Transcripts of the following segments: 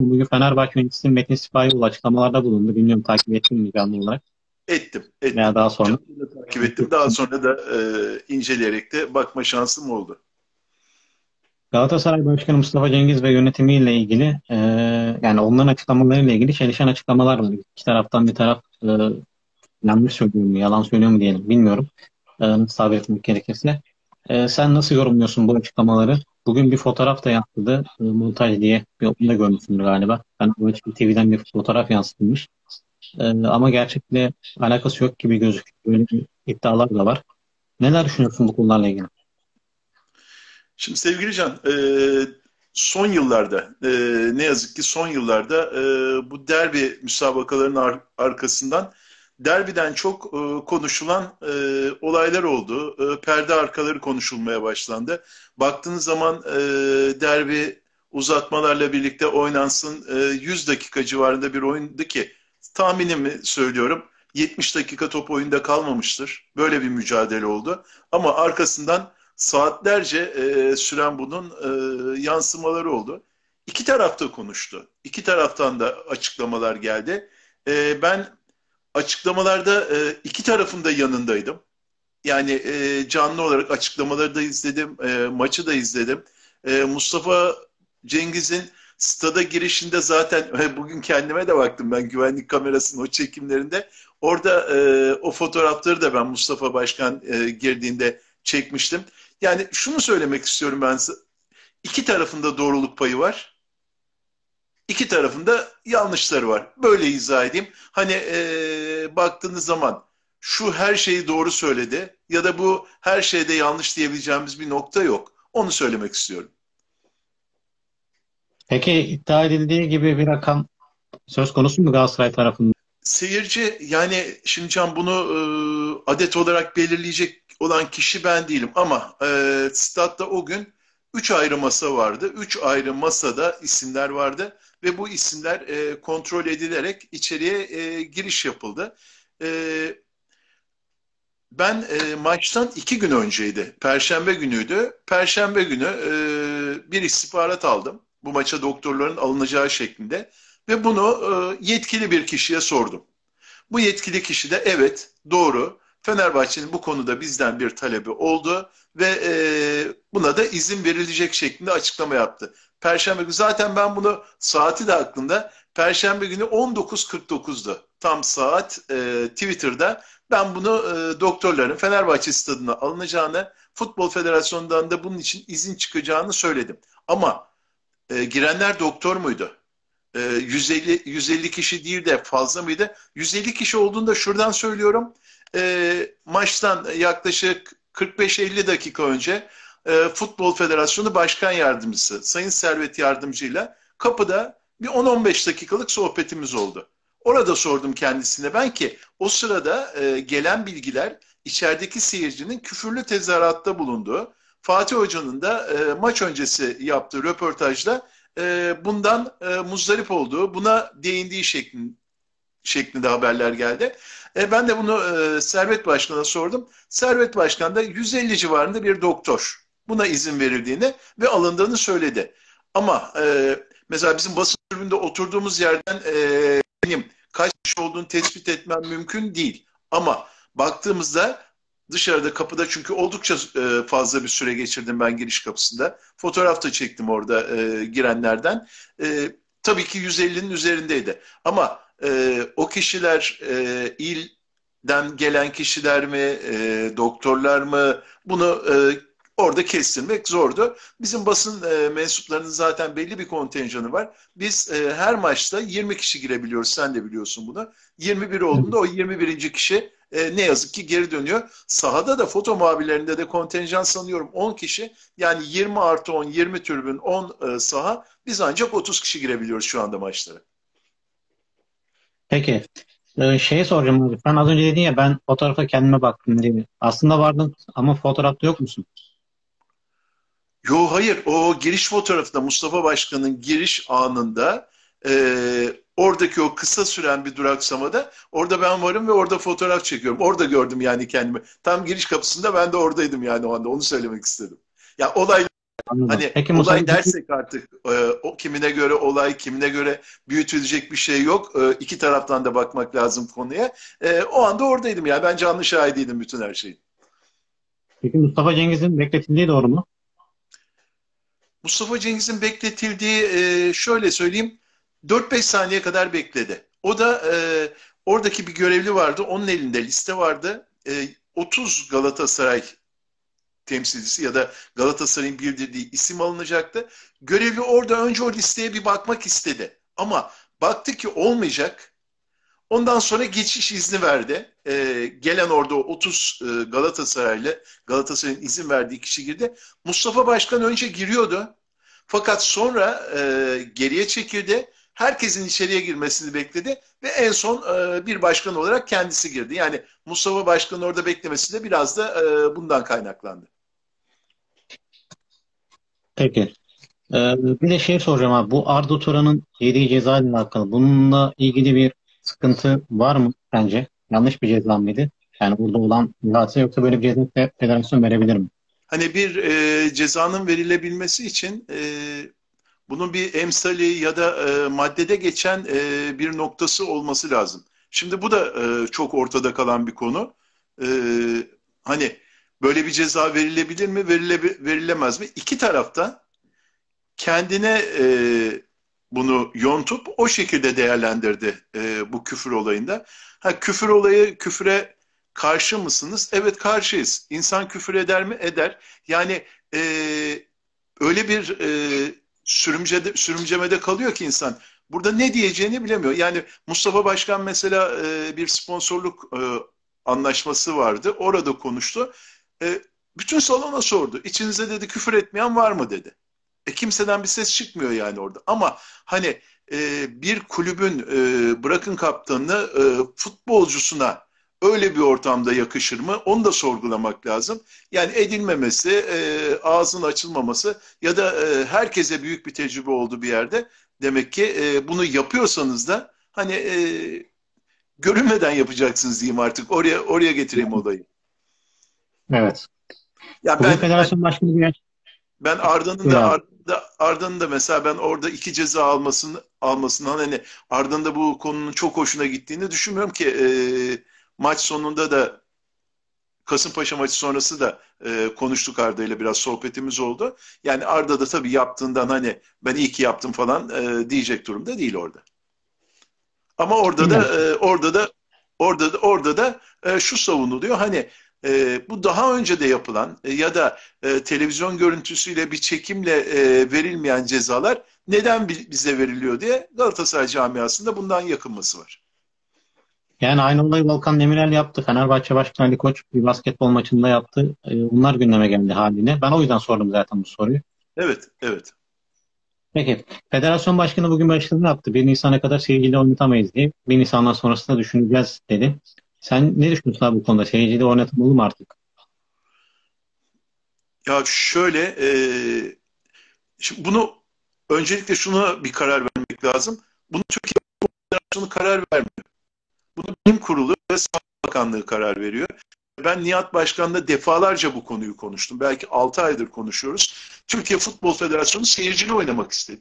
Bugün Fenerbahçe yöneticisi Metin Sifahiyoğlu açıklamalarda bulundu. Bilmiyorum takip ettin mi canlı olarak? Ettim. Veya daha sonra. Takip ettim. Daha sonra da inceleyerek de bakma şansım oldu. Galatasaray Başkanı Mustafa Cengiz ve yönetimiyle ilgili yani onların açıklamalarıyla ilgili çelişen açıklamalar var. İki taraftan bir taraf yanlış söylüyor mu, yalan söylüyor mu diyelim bilmiyorum. Sabır etmek gerekirse. Sen nasıl yorumluyorsun bu açıklamaları? Bugün bir fotoğraf da yansıdı. Montaj diye bir onu da görmüşsündür galiba. Ben bir TV'den bir fotoğraf yansıtılmış. Ama gerçekle alakası yok gibi gözüküyor. Böyle bir iddialar da var. Neler düşünüyorsun bu konularla ilgili? Şimdi sevgili Can, son yıllarda ne yazık ki bu derbi müsabakalarının arkasından derbiden çok konuşulan olaylar oldu. Perde arkaları konuşulmaya başlandı. Baktığınız zaman derbi uzatmalarla birlikte oynansın 100 dakika civarında bir oyundu ki tahminimi söylüyorum 70 dakika top oyunda kalmamıştır. Böyle bir mücadele oldu. Ama arkasından saatlerce süren bunun yansımaları oldu. İki tarafta konuştu. İki taraftan da açıklamalar geldi. Ben açıklamalarda iki tarafın da yanındaydım. Yani canlı olarak açıklamaları da izledim, maçı da izledim. Mustafa Cengiz'in stada girişinde zaten bugün kendime de baktım ben güvenlik kamerasının o çekimlerinde. Orada o fotoğrafları da ben Mustafa Başkan girdiğinde çekmiştim. Yani şunu söylemek istiyorum ben size. İki tarafında doğruluk payı var. İki tarafında yanlışları var. Böyle izah edeyim. Hani baktığınız zaman şu her şeyi doğru söyledi ya da bu her şeyde yanlış diyebileceğimiz bir nokta yok. Onu söylemek istiyorum. Peki iddia edildiği gibi bir rakam söz konusu mu Galatasaray tarafından? Seyirci yani şimdi Can bunu adet olarak belirleyecek olan kişi ben değilim ama statta o gün 3 ayrı masa vardı. 3 ayrı masada isimler vardı ve bu isimler kontrol edilerek içeriye giriş yapıldı. Ben maçtan 2 gün önceydi. Perşembe günüydü. Perşembe günü bir istihbarat aldım. Bu maça doktorların alınacağı şeklinde ve bunu yetkili bir kişiye sordum. Bu yetkili kişi de evet doğru. Fenerbahçe'nin bu konuda bizden bir talebi oldu ve buna da izin verilecek şeklinde açıklama yaptı. Perşembe günü zaten ben bunu saati de aklımda. Perşembe günü 19.49'du. Tam saat Twitter'da ben bunu doktorların Fenerbahçe stadına alınacağını, Futbol Federasyonu'ndan da bunun için izin çıkacağını söyledim. Ama girenler doktor muydu? 150 kişi değil de fazla mıydı? 150 kişi olduğunda şuradan söylüyorum. Maçtan yaklaşık 45-50 dakika önce Futbol Federasyonu Başkan Yardımcısı Sayın Servet Yardımcı ile kapıda bir 10-15 dakikalık sohbetimiz oldu. Orada sordum kendisine ben ki o sırada gelen bilgiler içerideki seyircinin küfürlü tezahüratta bulunduğu, Fatih Hoca'nın da maç öncesi yaptığı röportajda bundan muzdarip olduğu, buna değindiği şeklinde haberler geldi. Ben de bunu Servet Başkan'a sordum. Servet Başkan da 150 civarında bir doktor buna izin verildiğini ve alındığını söyledi. Ama mesela bizim basın tribünde oturduğumuz yerden benim kaç kişi olduğunu tespit etmem mümkün değil. Ama baktığımızda dışarıda kapıda çünkü oldukça fazla bir süre geçirdim ben giriş kapısında. Fotoğraf da çektim orada girenlerden. Tabii ki 150'nin üzerindeydi. Ama o kişiler ilden gelen kişiler mi, doktorlar mı bunu orada kestirmek zordu. Bizim basın mensuplarının zaten belli bir kontenjanı var. Biz her maçta 20 kişi girebiliyoruz. Sen de biliyorsun bunu. 21 olduğunda o 21. kişi ne yazık ki geri dönüyor. Sahada da foto muhabirlerinde de kontenjan sanıyorum 10 kişi. Yani 20+10, 20 tribün, 10 saha. Biz ancak 30 kişi girebiliyoruz şu anda maçlara. Peki. Şeyi soracağım abi. Sen az önce dedin ya ben fotoğrafa kendime baktım diye. Aslında vardın ama fotoğrafta yok musun? Yo hayır. O giriş fotoğrafında Mustafa Başkan'ın giriş anında oradaki o kısa süren bir duraksamada orada ben varım ve orada fotoğraf çekiyorum. Orada gördüm yani kendimi. Tam giriş kapısında ben de oradaydım yani o anda. Onu söylemek istedim. Ya olay Anladım. Hani peki, olay dersek artık o kimine göre olay, kimine göre büyütülecek bir şey yok. İki taraftan da bakmak lazım konuya. O anda oradaydım ya. Yani ben canlı şahidiydim bütün her şeyin. Peki Mustafa Cengiz'in bekletildiği doğru mu? Mustafa Cengiz'in bekletildiği şöyle söyleyeyim, 4-5 saniye kadar bekledi. O da oradaki bir görevli vardı. Onun elinde liste vardı. 30 Galatasaray temsilcisi ya da Galatasaray'ın bildirdiği isim alınacaktı. Görevli orada önce o listeye bir bakmak istedi. Ama baktı ki olmayacak. Ondan sonra geçiş izni verdi. Gelen orada 30 Galatasaraylı, Galatasaray'ın izin verdiği kişi girdi. Mustafa Başkan önce giriyordu. Fakat sonra geriye çekildi. Herkesin içeriye girmesini bekledi ve en son bir başkan olarak kendisi girdi. Yani Mustafa Başkan'ın orada beklemesi de biraz da bundan kaynaklandı. Peki. Bir de şey soracağım abi. Bu Arda Turan'ın yediği ceza ile alakalı. Bununla ilgili bir sıkıntı var mı bence? Yanlış bir ceza mıydı? Yani burada olan cezası yoksa böyle bir ceza federasyon verebilir mi? Hani bir cezanın verilebilmesi için bunun bir emsali ya da maddede geçen bir noktası olması lazım. Şimdi bu da çok ortada kalan bir konu. Hani böyle bir ceza verilebilir mi, verilemez mi? İki tarafta kendine bunu yontup o şekilde değerlendirdi bu küfür olayında. Ha, küfür olayı, küfüre karşı mısınız? Evet, karşıyız. İnsan küfür eder mi? Eder. Yani öyle bir sürümcemede kalıyor ki insan. Burada ne diyeceğini bilemiyor. Yani Mustafa Başkan mesela bir sponsorluk anlaşması vardı. Orada konuştu. Bütün salona sordu. İçinizde dedi küfür etmeyen var mı dedi. Kimseden bir ses çıkmıyor yani orada. Ama hani bir kulübün bırakın kaptanını futbolcusuna öyle bir ortamda yakışır mı? Onu da sorgulamak lazım. Yani edilmemesi, ağzın açılmaması ya da herkese büyük bir tecrübe oldu bir yerde. Demek ki bunu yapıyorsanız da hani görünmeden yapacaksınız diyeyim artık. Oraya getireyim olayı. Evet. Ya ben federasyon başkanı bir... Ben Arda'nın da mesela ben orada iki ceza almasından hani Arda'nın da bu konunun çok hoşuna gittiğini düşünmüyorum ki maç sonunda da Kasımpaşa maçı sonrası da konuştuk Arda ile biraz sohbetimiz oldu. Yani Arda da tabii yaptığından hani ben iyi ki yaptım falan diyecek durumda değil orada. Ama orada da şu savunuluyor hani bu daha önce de yapılan ya da televizyon görüntüsüyle bir çekimle verilmeyen cezalar neden bize veriliyor diye Galatasaray camiasında bundan yakınması var. Yani aynı olayı Volkan Nemirel yaptı. Fenerbahçe Başkanı Ali Koç bir basketbol maçında yaptı. Bunlar gündeme geldi haline. Ben o yüzden sordum zaten bu soruyu. Evet, evet. Peki. Federasyon Başkanı bugün başladı ne yaptı? 1 Nisan'a kadar seyirciyle oynatamayız diye. 1 Nisan'dan sonrasında düşüneceğiz dedi. Sen ne düşünüyorsun abi bu konuda? Seyirciyle oynatmalı mı artık? Ya şöyle, şimdi bunu öncelikle şuna bir karar vermek lazım. Bunu Türkiye Futbol Federasyonu karar vermiyor. Bunu Bilim Kurulu ve Sağlık Bakanlığı karar veriyor. Ben Nihat Başkan'la defalarca bu konuyu konuştum. Belki 6 aydır konuşuyoruz. Türkiye Futbol Federasyonu seyirciyle oynamak istedi.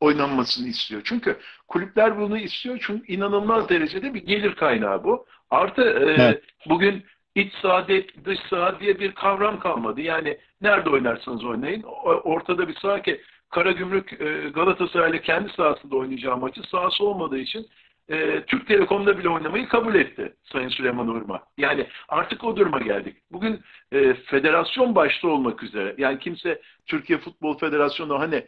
Oynanmasını istiyor. Çünkü kulüpler bunu istiyor. Çünkü inanılmaz derecede bir gelir kaynağı bu. Artı evet. Bugün iç saha, dış saha diye bir kavram kalmadı. Yani nerede oynarsanız oynayın. Ortada bir saha ki Karagümrük Galatasaray'la kendi sahasında oynayacağı maçı sahası olmadığı için Türk Telekom'da bile oynamayı kabul etti Sayın Süleyman Urma. Yani artık o duruma geldik. Bugün federasyon başta olmak üzere. Yani kimse Türkiye Futbol Federasyonu hani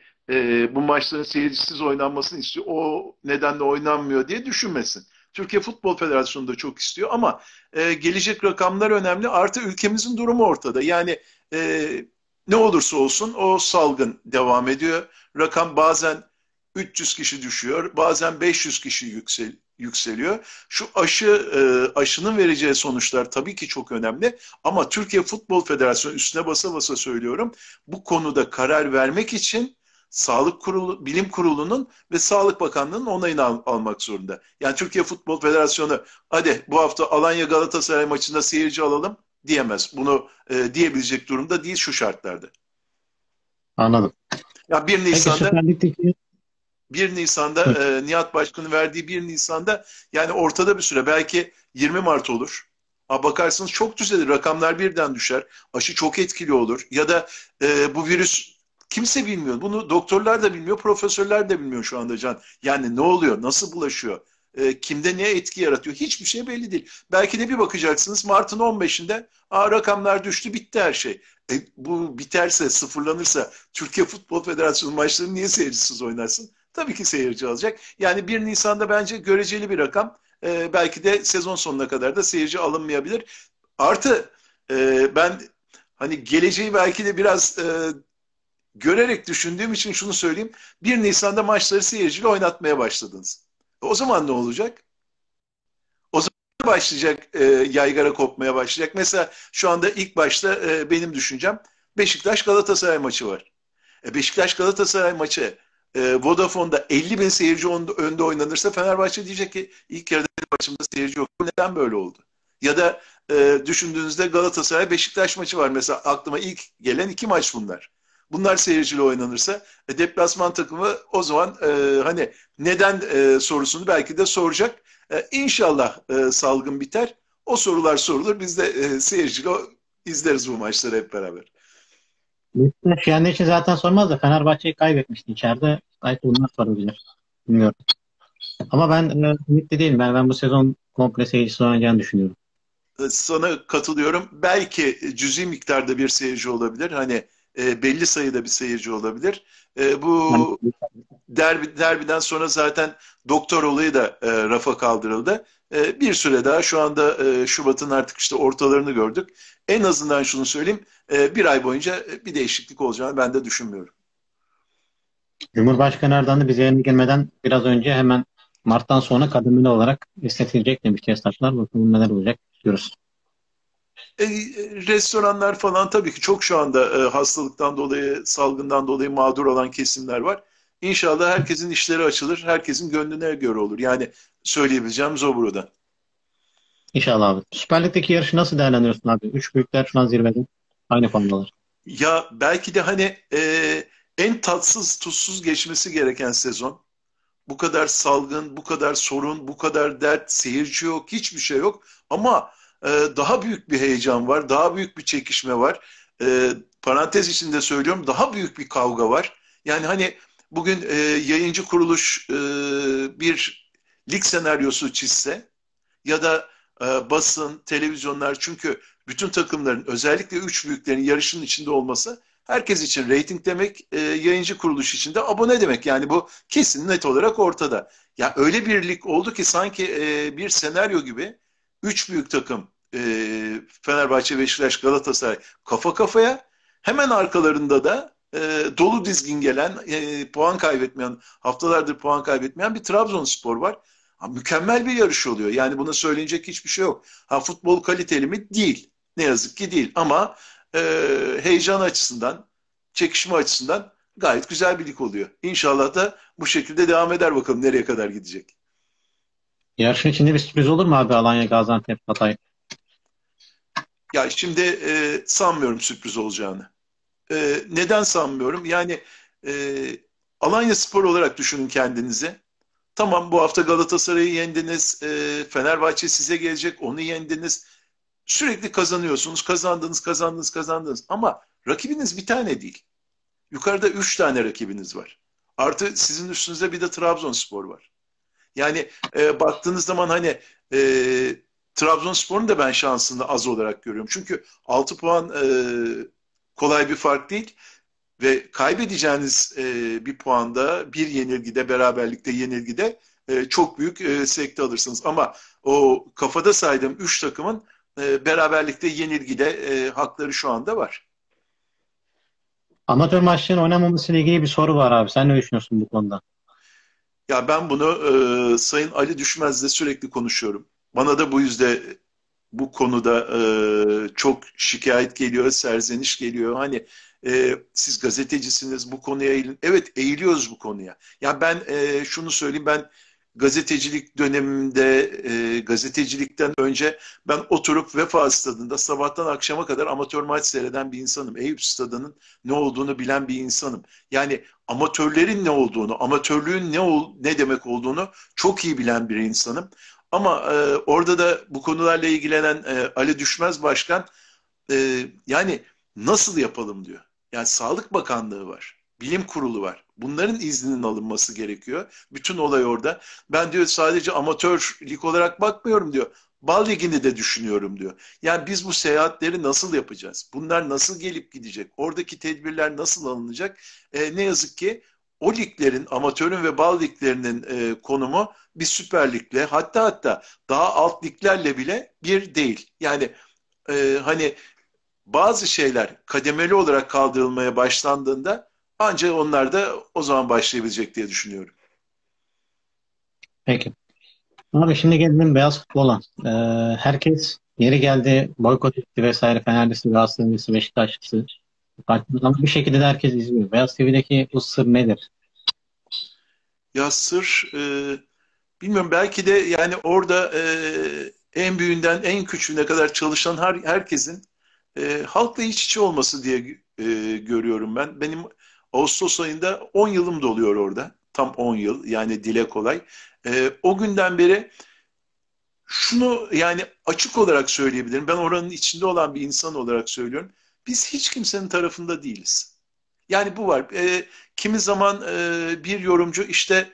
bu maçların seyircisiz oynanmasını istiyor. O nedenle oynanmıyor diye düşünmesin. Türkiye Futbol Federasyonu da çok istiyor ama gelecek rakamlar önemli. Artı ülkemizin durumu ortada. Yani ne olursa olsun o salgın devam ediyor. Rakam bazen 300 kişi düşüyor. Bazen 500 kişi yükseliyor. Şu aşının vereceği sonuçlar tabii ki çok önemli. Ama Türkiye Futbol Federasyonu üstüne basa basa söylüyorum. Bu konuda karar vermek için Sağlık Kurulu, Bilim Kurulu'nun ve Sağlık Bakanlığı'nın onayını almak zorunda. Yani Türkiye Futbol Federasyonu hadi bu hafta Alanya Galatasaray maçında seyirci alalım diyemez. Bunu diyebilecek durumda değil şu şartlarda. Anladım. Ya 1 Nisan'da peki, 1 Nisan'da evet. Nihat Başkan'ın verdiği 1 Nisan'da yani ortada bir süre. Belki 20 Mart olur. Ha, bakarsınız çok düzelir. Rakamlar birden düşer. Aşı çok etkili olur. Ya da bu virüs kimse bilmiyor. Bunu doktorlar da bilmiyor. Profesörler de bilmiyor şu anda Can. Yani ne oluyor? Nasıl bulaşıyor? Kimde ne etki yaratıyor? Hiçbir şey belli değil. Belki de bir bakacaksınız Mart'ın 15'inde rakamlar düştü, bitti her şey. Bu biterse, sıfırlanırsa Türkiye Futbol Federasyonu maçlarını niye seyircisiz oynarsın? Tabii ki seyirci alacak. Yani 1 Nisan'da bence göreceli bir rakam. Belki de sezon sonuna kadar da seyirci alınmayabilir. Artı ben hani geleceği belki de biraz görerek düşündüğüm için şunu söyleyeyim. 1 Nisan'da maçları seyirciyle oynatmaya başladınız. O zaman ne olacak? O zaman başlayacak yaygara kopmaya başlayacak. Mesela şu anda ilk başta benim düşüncem Beşiktaş-Galatasaray maçı var. Beşiktaş-Galatasaray maçı Vodafone'da 50 bin seyirci önde oynanırsa Fenerbahçe diyecek ki ilk yarıda maçımda seyirci yok. Neden böyle oldu? Ya da düşündüğünüzde Galatasaray-Beşiktaş maçı var. Mesela aklıma ilk gelen iki maç bunlar. Bunlar seyirciyle oynanırsa deplasman takımı o zaman hani neden sorusunu belki de soracak. İnşallah salgın biter. O sorular sorulur. Biz de seyirciyle izleriz bu maçları hep beraber. Beşiktaş yendiği için zaten sormaz da Fenerbahçe'yi kaybetmişti içeride. Belki bunlar sorabilir. Bilmiyorum. Ama ben ümitli değilim. Ben bu sezon komple seyircisi oynayacağını düşünüyorum. Sana katılıyorum. Belki cüzi miktarda bir seyirci olabilir. Hani belli sayıda bir seyirci olabilir. Bu derbiden sonra zaten doktor olayı da rafa kaldırıldı. Bir süre daha şu anda Şubat'ın artık işte ortalarını gördük. En azından şunu söyleyeyim. Bir ay boyunca bir değişiklik olacağını ben de düşünmüyorum. Cumhurbaşkanı Erdoğan da bize yerine gelmeden biraz önce hemen Mart'tan sonra kademeli olarak istetilecek demişti esnaflar. Bakalım neler olacak diyoruz. Restoranlar falan tabii ki çok şu anda hastalıktan dolayı, salgından dolayı mağdur olan kesimler var. İnşallah herkesin işleri açılır, herkesin gönlüne göre olur. Yani söyleyebileceğimiz o burada. İnşallah abi. Süper Lig'deki yarışı nasıl değerlendiriyorsun abi? 3 büyükler şu an zirvede. Aynı formdalar. Ya belki de hani en tatsız, tuzsuz geçmesi gereken sezon. Bu kadar salgın, bu kadar sorun, bu kadar dert, seyirci yok, hiçbir şey yok. Ama daha büyük bir heyecan var, daha büyük bir çekişme var. Parantez içinde söylüyorum, daha büyük bir kavga var. Yani hani bugün yayıncı kuruluş bir lig senaryosu çizse ya da basın, televizyonlar, çünkü bütün takımların özellikle 3 büyüklerin yarışının içinde olması herkes için reyting demek, yayıncı kuruluş için de abone demek. Yani bu kesin net olarak ortada. Ya öyle bir lig oldu ki sanki bir senaryo gibi 3 büyük takım Fenerbahçe, Beşiktaş, Galatasaray kafa kafaya, hemen arkalarında da dolu dizgin gelen puan kaybetmeyen, haftalardır puan kaybetmeyen bir Trabzonspor var. Ha, mükemmel bir yarış oluyor. Yani buna söylenecek hiçbir şey yok. Ha, futbol kaliteli mi? Değil. Ne yazık ki değil. Ama heyecan açısından, çekişme açısından gayet güzel bir lig oluyor. İnşallah da bu şekilde devam eder, bakalım nereye kadar gidecek. Yarışın içinde bir sürpriz olur mu abi? Alanya, Gaziantep, Hatay? Ya şimdi sanmıyorum sürpriz olacağını. Neden sanmıyorum? Yani Alanyaspor olarak düşünün kendinizi. Tamam, bu hafta Galatasaray'ı yendiniz. Fenerbahçe size gelecek. Onu yendiniz. Sürekli kazanıyorsunuz. Kazandınız. Ama rakibiniz bir tane değil. Yukarıda 3 tane rakibiniz var. Artı sizin üstünüzde bir de Trabzonspor var. Yani baktığınız zaman hani Trabzonspor'un da ben şansını az olarak görüyorum. Çünkü 6 puan kolay bir fark değil ve kaybedeceğiniz bir puanda, bir yenilgide, beraberlikte yenilgide çok büyük sekte alırsınız. Ama o kafada saydığım 3 takımın beraberlikte yenilgide hakları şu anda var. Amatör maçların oynamaması ile ilgili bir soru var abi. Sen ne düşünüyorsun bu konuda? Ya ben bunu Sayın Ali Düşmez'le sürekli konuşuyorum. Bana da bu konuda çok şikayet geliyor, serzeniş geliyor. Hani siz gazetecisiniz, bu konuya eğilin. Evet, eğiliyoruz bu konuya. Ya ben şunu söyleyeyim, ben gazetecilik dönemimde, gazetecilikten önce ben oturup Vefa Stadı'nda sabahtan akşama kadar amatör maç seyreden bir insanım. Eyüp Stadı'nın ne olduğunu bilen bir insanım. Yani amatörlerin ne olduğunu, amatörlüğün ne demek olduğunu çok iyi bilen bir insanım. Ama orada da bu konularla ilgilenen Ali Düşmez Başkan yani nasıl yapalım diyor. Yani Sağlık Bakanlığı var, Bilim Kurulu var. Bunların izninin alınması gerekiyor. Bütün olay orada. Ben diyor sadece amatör lig olarak bakmıyorum diyor. Bal ligini de düşünüyorum diyor. Yani biz bu seyahatleri nasıl yapacağız? Bunlar nasıl gelip gidecek? Oradaki tedbirler nasıl alınacak? Ne yazık ki o liglerin, amatörün ve bal liglerinin konumu bir süper ligle, hatta daha alt liglerle bile bir değil. Yani hani bazı şeyler kademeli olarak kaldırılmaya başlandığında ancak onlar da o zaman başlayabilecek diye düşünüyorum. Peki. Abi şimdi geldim beyaz futbola. Herkes yeri geldi, boykot etti vesaire. Fenerlisi, Galatasaraylısı, Beşiktaşlısı. Ama bir şekilde de herkes izliyor. Beyaz TV'deki bu sır nedir? Ya sır, bilmiyorum, belki de yani orada en büyüğünden en küçüğüne kadar çalışan herkesin halkla iç içe olması diye görüyorum ben. Benim Ağustos ayında 10 yılım doluyor orada. Tam 10 yıl. Yani dile kolay. O günden beri şunu yani açık olarak söyleyebilirim. Ben oranın içinde olan bir insan olarak söylüyorum. Biz hiç kimsenin tarafında değiliz. Yani bu var. Kimi zaman bir yorumcu işte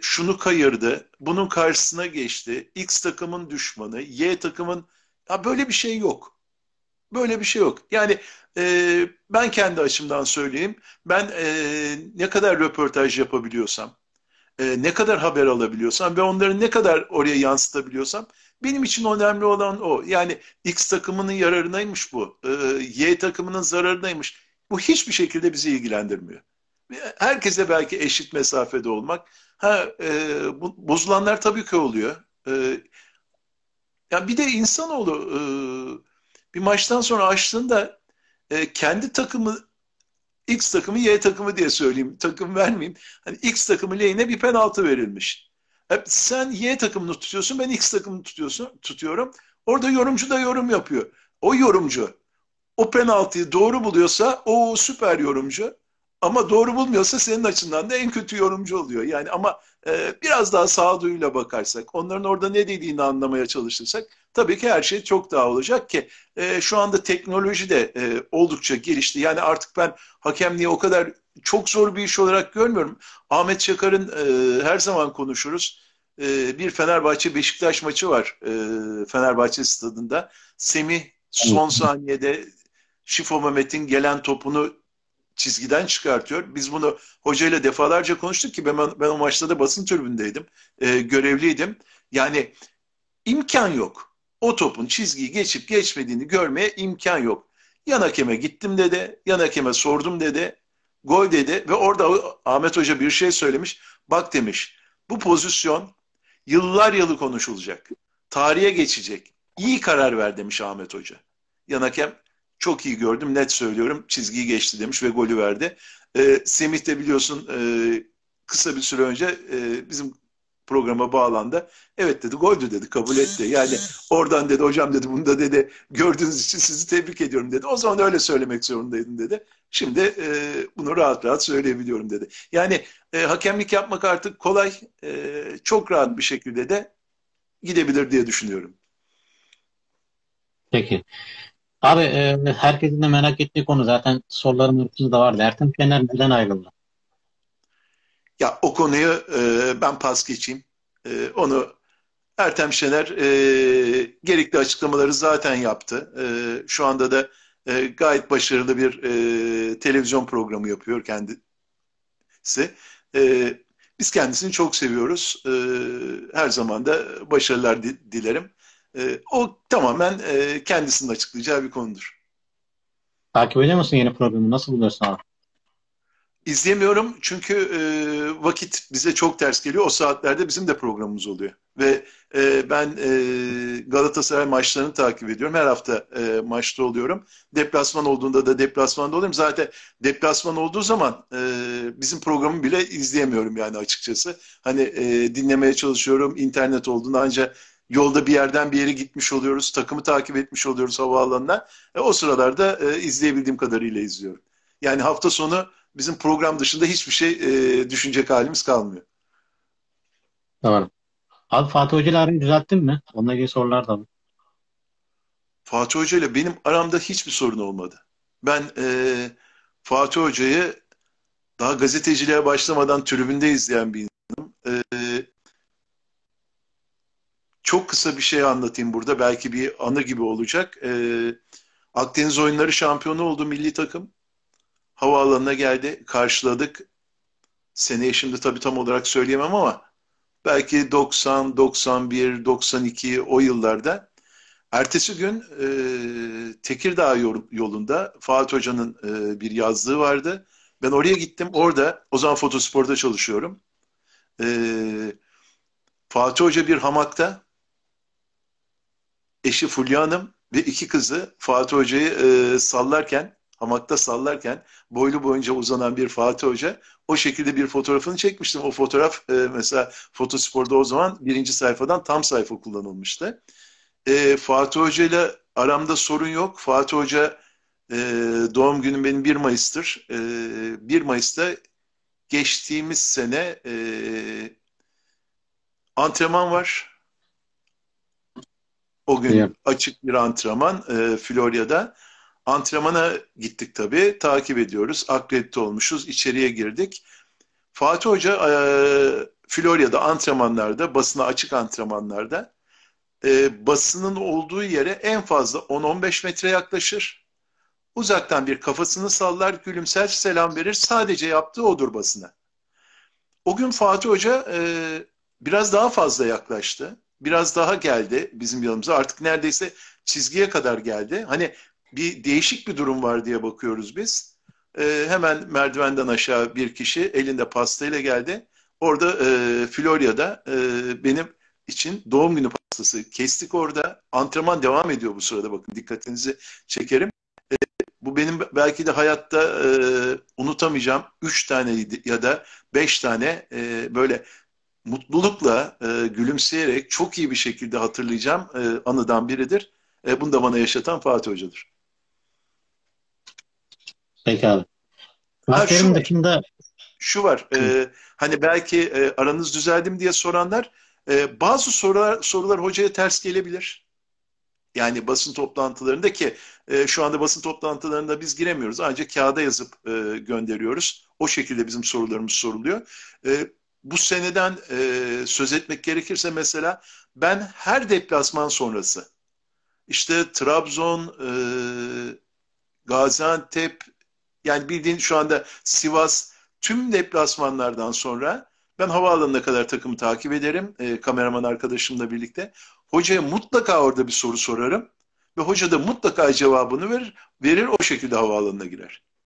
şunu kayırdı, bunun karşısına geçti. X takımın düşmanı, Y takımın... Ya böyle bir şey yok. Böyle bir şey yok. Yani ben kendi açımdan söyleyeyim. Ben ne kadar röportaj yapabiliyorsam, ne kadar haber alabiliyorsam ve onları ne kadar oraya yansıtabiliyorsam benim için önemli olan o. Yani X takımının yararınaymış bu, Y takımının zararınaymış. Bu hiçbir şekilde bizi ilgilendirmiyor. Herkese belki eşit mesafede olmak. Bozulanlar tabii ki oluyor. Yani bir de insanoğlu... bir maçtan sonra açtığında kendi takımı, X takımı, Y takımı diye söyleyeyim, takım vermeyeyim. Hani X takımı lehine bir penaltı verilmiş. Sen Y takımını tutuyorsun, ben X takımını tutuyorum. Orada yorumcu da yorum yapıyor. O yorumcu o penaltıyı doğru buluyorsa o süper yorumcu, ama doğru bulmuyorsa senin açından da en kötü yorumcu oluyor. Yani ama biraz daha sağduyuyla bakarsak, onların orada ne dediğini anlamaya çalışırsak tabii ki her şey çok daha olacak ki şu anda teknoloji de oldukça gelişti. Yani artık ben hakemliği o kadar çok zor bir iş olarak görmüyorum. Ahmet Çakar'ın her zaman konuşuruz. Bir Fenerbahçe-Beşiktaş maçı var Fenerbahçe stadında. Semih son saniyede Şifo Mehmet'in gelen topunu çizgiden çıkartıyor. Biz bunu hocayla defalarca konuştuk ki ben o maçta da basın tribündeydim. Görevliydim. Yani imkan yok. O topun çizgiyi geçip geçmediğini görmeye imkan yok. Yan hakeme gittim dedi. Yan hakeme sordum dedi. Gol dedi ve orada Ahmet Hoca bir şey söylemiş. Bak demiş, bu pozisyon yıllar yılı konuşulacak. Tarihe geçecek. İyi karar ver demiş Ahmet Hoca. Yan hakem, çok iyi gördüm, net söylüyorum, çizgiyi geçti demiş ve golü verdi. Semih de biliyorsun kısa bir süre önce bizim programa bağlandı. Evet dedi, goldü dedi, kabul etti. Yani oradan dedi, hocam dedi, bunu da dedi gördüğünüz için sizi tebrik ediyorum dedi. O zaman öyle söylemek zorundaydım dedi. Şimdi bunu rahat rahat söyleyebiliyorum dedi. Yani hakemlik yapmak artık kolay, çok rahat bir şekilde de gidebilir diye düşünüyorum. Peki. Abi herkesin de merak ettiği konu zaten sorularım arasında da vardı. Ertem Şener neden ayrıldı? Ya o konuyu ben pas geçeyim. Onu Ertem Şener gerekli açıklamaları zaten yaptı. Şu anda da gayet başarılı bir televizyon programı yapıyor kendisi. Biz kendisini çok seviyoruz. Her zaman da başarılar dilerim. O tamamen kendisinin açıklayacağı bir konudur. Takip ediyor musun yeni programı? Nasıl buluyorsun abi? İzleyemiyorum çünkü vakit bize çok ters geliyor. O saatlerde bizim de programımız oluyor. Ve ben Galatasaray maçlarını takip ediyorum. Her hafta maçta oluyorum. Deplasman olduğunda da deplasmanda oluyorum. Zaten deplasman olduğu zaman bizim programı bile izleyemiyorum yani açıkçası. Hani dinlemeye çalışıyorum. İnternet olduğunda ancak yolda bir yerden bir yere gitmiş oluyoruz. Takımı takip etmiş oluyoruz havaalanına. O sıralarda izleyebildiğim kadarıyla izliyorum. Yani hafta sonu bizim program dışında hiçbir şey düşünecek halimiz kalmıyor. Tamam. Abi Fatih Hoca ile arayı düzelttin mi? Onunla ilgili sorular da var. Fatih Hoca ile benim aramda hiçbir sorun olmadı. Ben Fatih Hoca'yı daha gazeteciliğe başlamadan tribünde izleyen bir insanım. Çok kısa bir şey anlatayım burada. Belki bir anı gibi olacak. Akdeniz Oyunları şampiyonu oldu milli takım. Havaalanına geldi, karşıladık. Seneye şimdi tabii tam olarak söyleyemem ama belki 90, 91, 92 o yıllarda. Ertesi gün Tekirdağ yolunda Fatih Hoca'nın bir yazlığı vardı. Ben oraya gittim. Orada, o zaman Fotospor'da çalışıyorum. Fatih Hoca bir hamakta, eşi Fulya Hanım ve iki kızı Fatih Hoca'yı sallarken, hamakta sallarken boylu boyunca uzanan bir Fatih Hoca, o şekilde bir fotoğrafını çekmiştim. O fotoğraf mesela Fotospor'da o zaman birinci sayfadan tam sayfa kullanılmıştı. Fatih Hoca ile aramda sorun yok. Fatih Hoca doğum günüm benim 1 Mayıs'tır. 1 Mayıs'ta geçtiğimiz sene antrenman var. O gün açık bir antrenman Florya'da. Antrenmana gittik tabii. Takip ediyoruz. Akredite olmuşuz. İçeriye girdik. Fatih Hoca Florya'da antrenmanlarda, basına açık antrenmanlarda basının olduğu yere en fazla 10-15 metre yaklaşır. Uzaktan bir kafasını sallar, gülümser, selam verir. Sadece yaptığı odur basına. O gün Fatih Hoca biraz daha fazla yaklaştı. Biraz daha geldi bizim yanımıza. Artık neredeyse çizgiye kadar geldi. Hani bir değişik bir durum var diye bakıyoruz biz. Hemen merdivenden aşağı bir kişi elinde pastayla geldi. Orada Florya'da benim için doğum günü pastası kestik orada. Antrenman devam ediyor bu sırada, bakın dikkatinizi çekerim. Bu benim belki de hayatta unutamayacağım 3 tane ya da 5 tane böyle mutlulukla gülümseyerek çok iyi bir şekilde hatırlayacağım anıdan biridir. Bunu da bana yaşatan Fatih Hoca'dır. Peki abi. Şu, dışında... şu var. Hani belki aranız düzeldim diye soranlar, bazı sorular hocaya ters gelebilir. Yani basın toplantılarında ki şu anda basın toplantılarında biz giremiyoruz. Ancak kağıda yazıp gönderiyoruz. O şekilde bizim sorularımız soruluyor. Bu seneden söz etmek gerekirse mesela ben her deplasman sonrası İşte Trabzon, Gaziantep, yani bildiğin şu anda Sivas, tüm deplasmanlardan sonra ben havaalanına kadar takımı takip ederim. Kameraman arkadaşımla birlikte. Hocaya mutlaka orada bir soru sorarım. Ve hoca da mutlaka cevabını verir. O şekilde havaalanına girer.